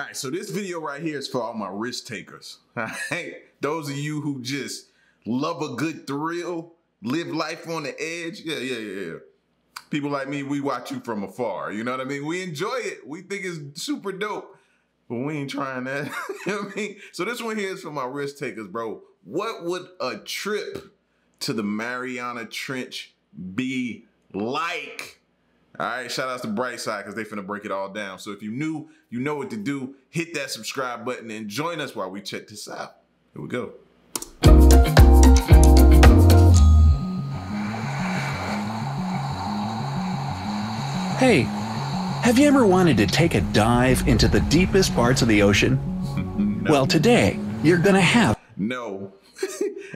All right, so this video right here is for all my risk takers. All right, those of you who just love a good thrill, live life on the edge. Yeah. People like me, we watch you from afar. You know what I mean? We enjoy it. We think it's super dope, but we ain't trying that. You know what I mean? So this one here is for my risk takers, bro. What would a trip to the Mariana Trench be like? All right, shout out to Bright Side because they finna break it all down. So if you're new, you know what to do. Hit that subscribe button and join us while we check this out. Here we go. Hey, have you ever wanted to take a dive into the deepest parts of the ocean? No. Well, today you're gonna have. No.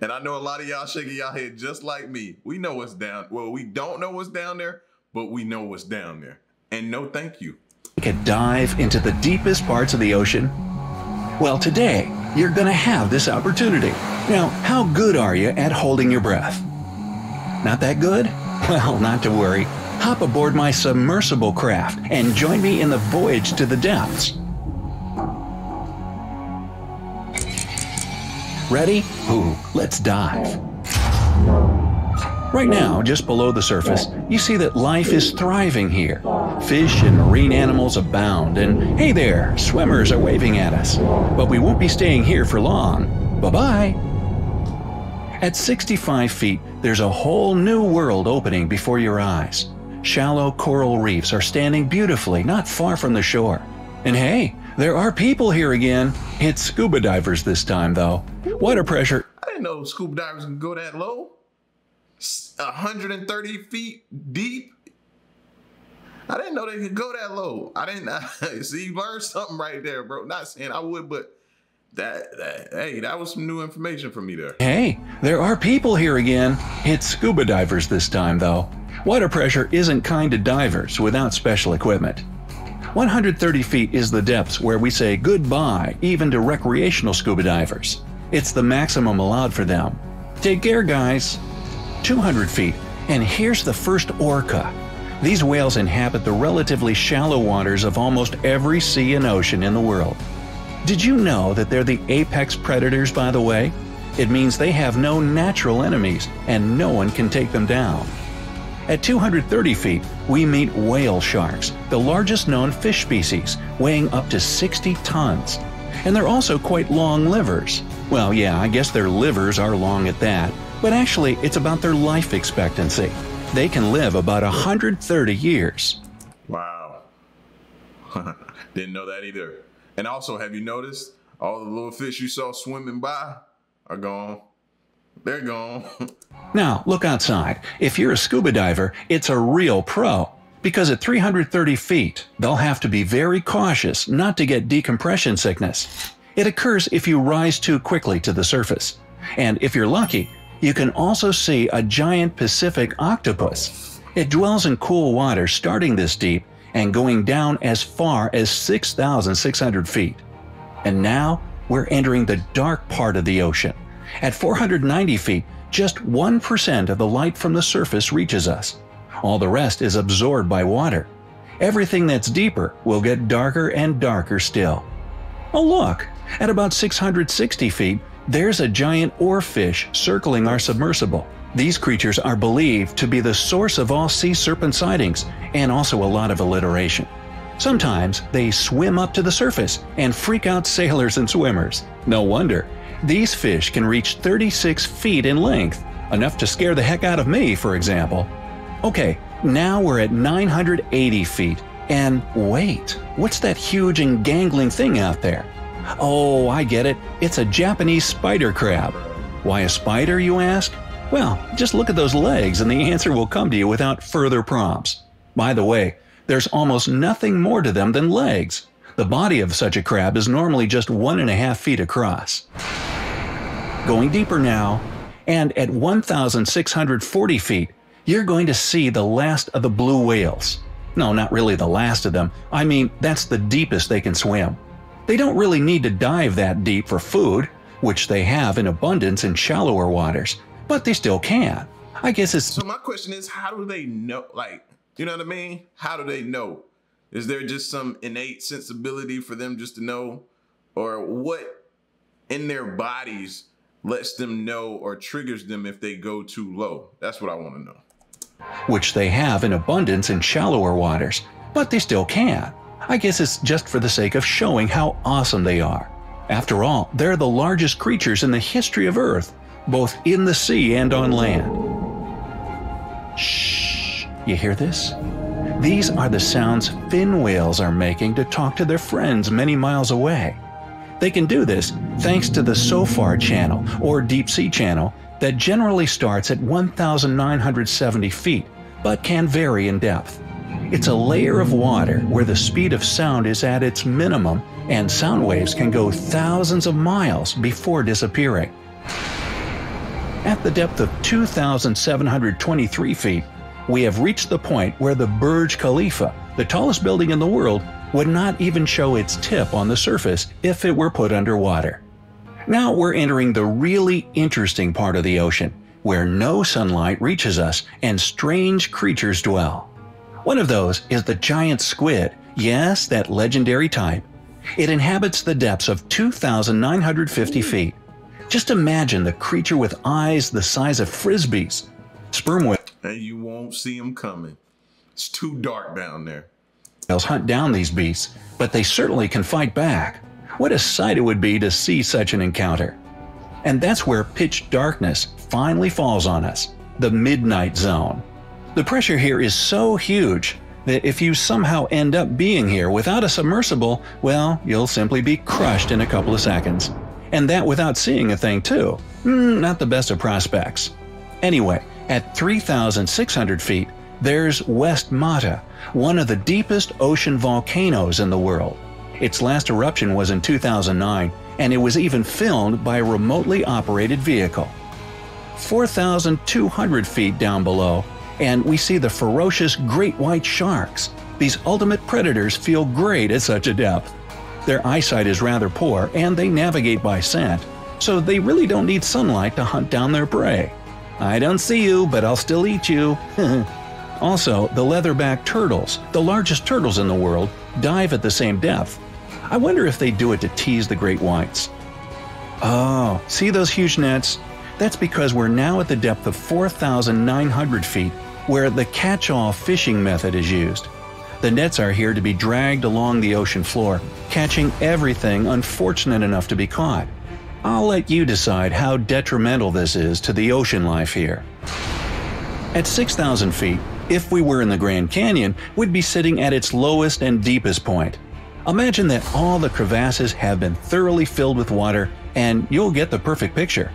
And I know a lot of y'all shaking y'all head just like me. We know what's down. Well, we don't know what's down there, but we know what's down there. And no, thank you. You can dive into the deepest parts of the ocean. Well, today, you're gonna have this opportunity. Now, how good are you at holding your breath? Not that good? Well, not to worry. Hop aboard my submersible craft and join me in the voyage to the depths. Ready? Ooh, let's dive. Right now, just below the surface, you see that life is thriving here. Fish and marine animals abound, and hey there, swimmers are waving at us. But we won't be staying here for long. Bye-bye! At 65 feet, there's a whole new world opening before your eyes. Shallow coral reefs are standing beautifully not far from the shore. And hey, there are people here again. It's scuba divers this time, though. Water pressure... I didn't know scuba divers can go that low. 130 feet deep. I didn't know they could go that low. See, you learned something right there, bro. Not saying I would, but that was some new information for me there. Hey, there are people here again. It's scuba divers this time, though. Water pressure isn't kind to divers without special equipment. 130 feet is the depths where we say goodbye even to recreational scuba divers. It's the maximum allowed for them. Take care, guys. 200 feet, and here's the first orca. These whales inhabit the relatively shallow waters of almost every sea and ocean in the world. Did you know that they're the apex predators, by the way? It means they have no natural enemies, and no one can take them down. At 230 feet, we meet whale sharks, the largest known fish species, weighing up to 60 tons. And they're also quite long livers. Well, yeah, I guess their livers are long at that. But actually, it's about their life expectancy. They can live about 130 years. Wow. Didn't know that either. And also, have you noticed all the little fish you saw swimming by are gone? They're gone. Now, look outside. If you're a scuba diver, it's a real pro. Because at 330 feet, they'll have to be very cautious not to get decompression sickness. It occurs if you rise too quickly to the surface. And if you're lucky, you can also see a giant Pacific octopus. It dwells in cool water starting this deep and going down as far as 6,600 feet. And now we're entering the dark part of the ocean. At 490 feet, just 1% of the light from the surface reaches us. All the rest is absorbed by water. Everything that's deeper will get darker and darker still. Oh look, at about 660 feet, there's a giant oarfish circling our submersible. These creatures are believed to be the source of all sea serpent sightings and also a lot of alliteration. Sometimes they swim up to the surface and freak out sailors and swimmers. No wonder. These fish can reach 36 feet in length, enough to scare the heck out of me, for example. Okay, now we're at 980 feet. And wait, what's that huge and gangling thing out there? Oh, I get it. It's a Japanese spider crab. Why a spider, you ask? Well, just look at those legs and the answer will come to you without further prompts. By the way, there's almost nothing more to them than legs. The body of such a crab is normally just 1.5 feet across. Going deeper now, and at 1,640 feet, you're going to see the last of the blue whales. No, not really the last of them. I mean, that's the deepest they can swim. They don't really need to dive that deep for food, which they have in abundance in shallower waters, but they still can. I guess it's... So my question is, how do they know? Like, you know what I mean? How do they know? Is there just some innate sensibility for them just to know, or what in their bodies lets them know or triggers them if they go too low? That's what I want to know. Which they have in abundance in shallower waters, but they still can. I guess it's just for the sake of showing how awesome they are. After all, they're the largest creatures in the history of Earth, both in the sea and on land. Shh, you hear this? These are the sounds fin whales are making to talk to their friends many miles away. They can do this thanks to the SOFAR channel, or deep sea channel, that generally starts at 1,970 feet, but can vary in depth. It's a layer of water where the speed of sound is at its minimum, and sound waves can go thousands of miles before disappearing. At the depth of 2,723 feet, we have reached the point where the Burj Khalifa, the tallest building in the world, would not even show its tip on the surface if it were put underwater. Now we're entering the really interesting part of the ocean, where no sunlight reaches us and strange creatures dwell. One of those is the giant squid, yes, that legendary type. It inhabits the depths of 2,950 feet. Just imagine the creature with eyes the size of frisbees. Sperm whales. And you won't see them coming. It's too dark down there. Whales hunt down these beasts, but they certainly can fight back. What a sight it would be to see such an encounter. And that's where pitch darkness finally falls on us, the midnight zone. The pressure here is so huge that if you somehow end up being here without a submersible, well, you'll simply be crushed in a couple of seconds. And that without seeing a thing too. Not the best of prospects. Anyway, at 3,600 feet, there's West Mata, one of the deepest ocean volcanoes in the world. Its last eruption was in 2009, and it was even filmed by a remotely operated vehicle. 4,200 feet down below, and we see the ferocious great white sharks. These ultimate predators feel great at such a depth. Their eyesight is rather poor, and they navigate by scent, so they really don't need sunlight to hunt down their prey. I don't see you, but I'll still eat you. Also, the leatherback turtles, the largest turtles in the world, dive at the same depth. I wonder if they do it to tease the great whites. Oh, see those huge nets? That's because we're now at the depth of 4,900 feet, where the catch-all fishing method is used. The nets are here to be dragged along the ocean floor, catching everything unfortunate enough to be caught. I'll let you decide how detrimental this is to the ocean life here. At 6,000 feet, if we were in the Grand Canyon, we'd be sitting at its lowest and deepest point. Imagine that all the crevasses have been thoroughly filled with water, and you'll get the perfect picture.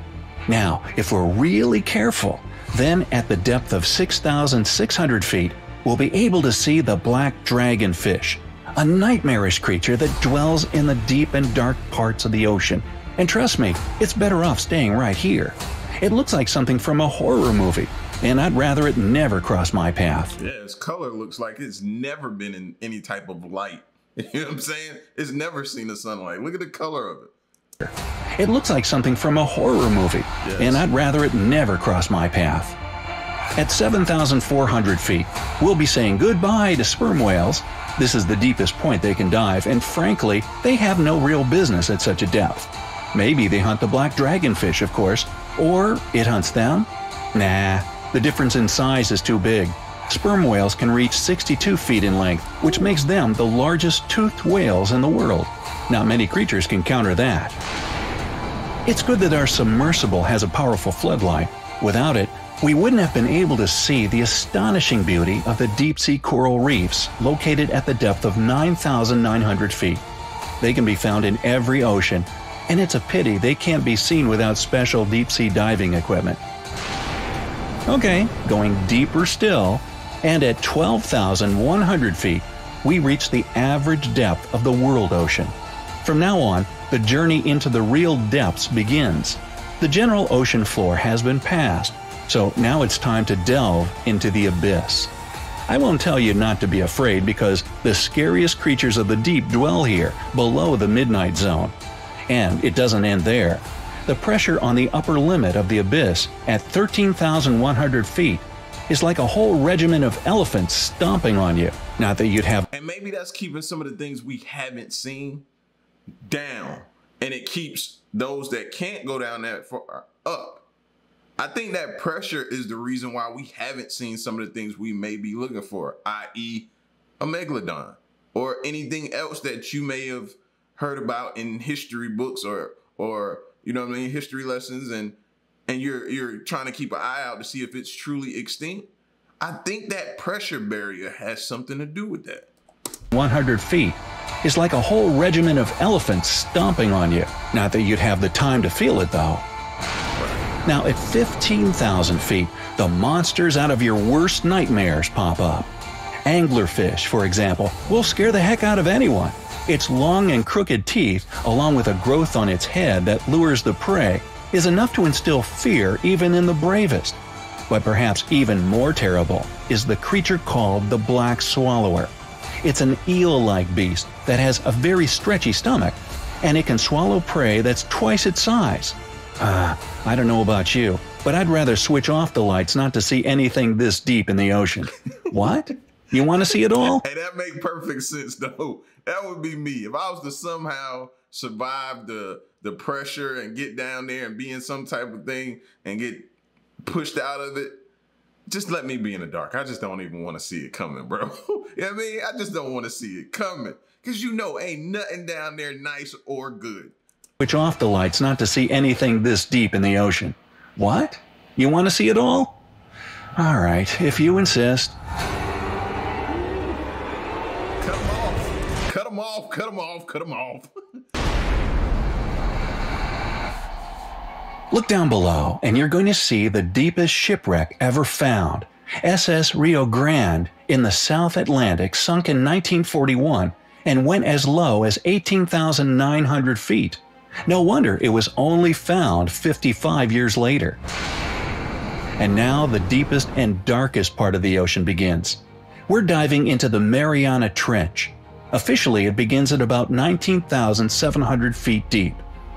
Now, if we're really careful, then at the depth of 6,600 feet, we'll be able to see the black dragonfish, a nightmarish creature that dwells in the deep and dark parts of the ocean. And trust me, it's better off staying right here. It looks like something from a horror movie, and I'd rather it never cross my path. Yeah, its color looks like it's never been in any type of light. You know what I'm saying? It's never seen the sunlight. Look at the color of it. It looks like something from a horror movie, yes. And I'd rather it never cross my path. At 7,400 feet, we'll be saying goodbye to sperm whales. This is the deepest point they can dive, and frankly, they have no real business at such a depth. Maybe they hunt the black dragonfish, of course, or it hunts them? Nah, the difference in size is too big. Sperm whales can reach 62 feet in length, which makes them the largest toothed whales in the world. Not many creatures can counter that. It's good that our submersible has a powerful floodlight. Without it, we wouldn't have been able to see the astonishing beauty of the deep-sea coral reefs located at the depth of 9,900 feet. They can be found in every ocean, and it's a pity they can't be seen without special deep-sea diving equipment. Okay, going deeper still, and at 12,100 feet, we reach the average depth of the world ocean. From now on, the journey into the real depths begins. The general ocean floor has been passed, so now it's time to delve into the abyss. I won't tell you not to be afraid because the scariest creatures of the deep dwell here, below the midnight zone. And it doesn't end there. The pressure on the upper limit of the abyss at 13,100 feet is like a whole regiment of elephants stomping on you. Not that you'd have. And maybe that's keeping some of the things we haven't seen down, and it keeps those that can't go down that far up. I think that pressure is the reason why we haven't seen some of the things we may be looking for, i.e. a megalodon or anything else that you may have heard about in history books or you know what I mean, history lessons, and you're trying to keep an eye out to see if it's truly extinct. I think that pressure barrier has something to do with that. 100 feet is like a whole regiment of elephants stomping on you. Not that you'd have the time to feel it though. Now at 15,000 feet, the monsters out of your worst nightmares pop up. Anglerfish, for example, will scare the heck out of anyone. Its long and crooked teeth, along with a growth on its head that lures the prey, is enough to instill fear even in the bravest. But perhaps even more terrible is the creature called the black swallower. It's an eel-like beast that has a very stretchy stomach, and it can swallow prey that's twice its size. I don't know about you, but I'd rather switch off the lights not to see anything this deep in the ocean. What? You want to see it all? Hey, that makes perfect sense, though. That would be me. If I was to somehow survive the pressure and get down there and be in some type of thing and get pushed out of it, just let me be in the dark. I just don't even want to see it coming, bro. You know what I mean? I just don't want to see it coming. Because you know ain't nothing down there nice or good. Switch off the lights not to see anything this deep in the ocean. What? You want to see it all? All right, if you insist. Cut them off. Cut them off. Cut them off. Cut them off. Look down below, and you're going to see the deepest shipwreck ever found. SS Rio Grande in the South Atlantic sunk in 1941 and went as low as 18,900 feet. No wonder it was only found 55 years later. And now the deepest and darkest part of the ocean begins. We're diving into the Mariana Trench. Officially, it begins at about 19,700 feet deep.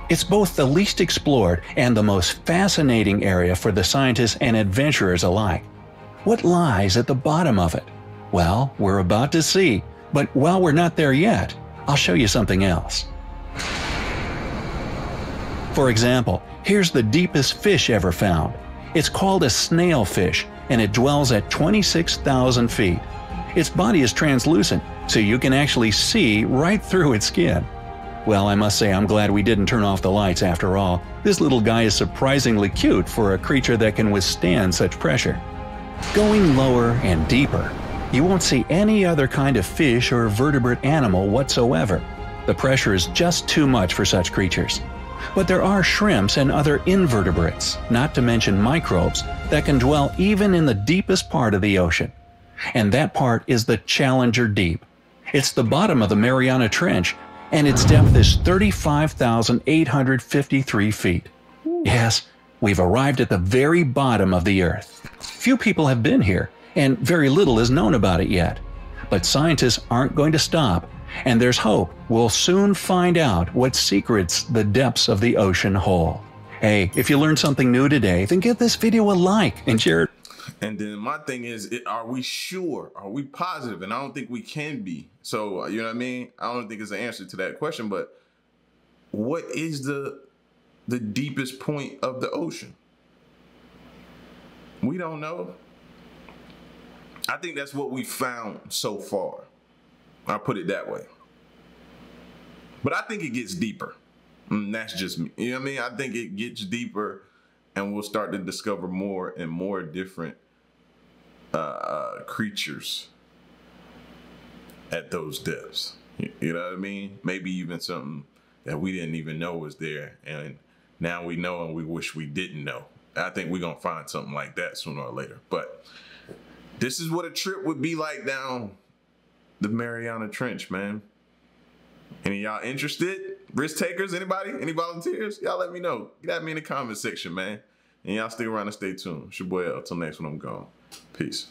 It's both the least explored and the most fascinating area for the scientists and adventurers alike. What lies at the bottom of it? Well, we're about to see. But while we're not there yet, I'll show you something else. For example, here's the deepest fish ever found. It's called a snailfish, and it dwells at 26,000 feet. Its body is translucent, so you can actually see right through its skin. Well, I must say I'm glad we didn't turn off the lights after all. This little guy is surprisingly cute for a creature that can withstand such pressure. Going lower and deeper, you won't see any other kind of fish or vertebrate animal whatsoever. The pressure is just too much for such creatures. But there are shrimps and other invertebrates, not to mention microbes, that can dwell even in the deepest part of the ocean. And that part is the Challenger Deep. It's the bottom of the Mariana Trench, and its depth is 35,853 feet. Yes, we've arrived at the very bottom of the Earth. Few people have been here, and very little is known about it yet. But scientists aren't going to stop, and there's hope we'll soon find out what secrets the depths of the ocean hold. Hey, if you learned something new today, then give this video a like and share it. And then my thing is, are we sure? Are we positive? And I don't think we can be. So, you know what I mean? I don't think it's an answer to that question, but what is the deepest point of the ocean? We don't know. I think that's what we found so far. I'll put it that way. But I think it gets deeper. And that's just me. You know what I mean? I think it gets deeper, and we'll start to discover more and more different creatures at those depths. You know what I mean? Maybe even something that we didn't even know was there. And now we know, and we wish we didn't know. I think we're going to find something like that sooner or later. But this is what a trip would be like down the Mariana Trench, man. Any y'all interested? Risk takers? Anybody? Any volunteers? Y'all let me know. Get at me in the comment section, man. And y'all stick around and stay tuned. It's your boy L. Till next one, I'm gone. Peace.